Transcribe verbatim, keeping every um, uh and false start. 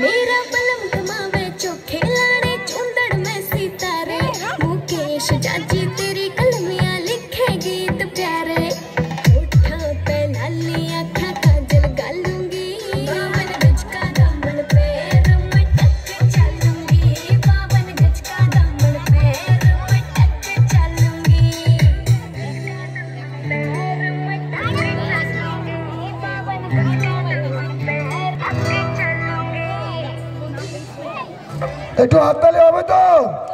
मेरा पलंग मावे चोखे लाड़े चुंदड़ में सितारे मुकेश जाजी तेरी कलमिया लिखे गीत प्यारे होठा पे लाली आँखा काजल गालूंगी बावन गज का दामन पे मैं टक चलूंगी बावन गज का दामन पे मैं टक चलूंगी मैं टक चलूंगी बावन गज का एक हाथ ताली आवे तो।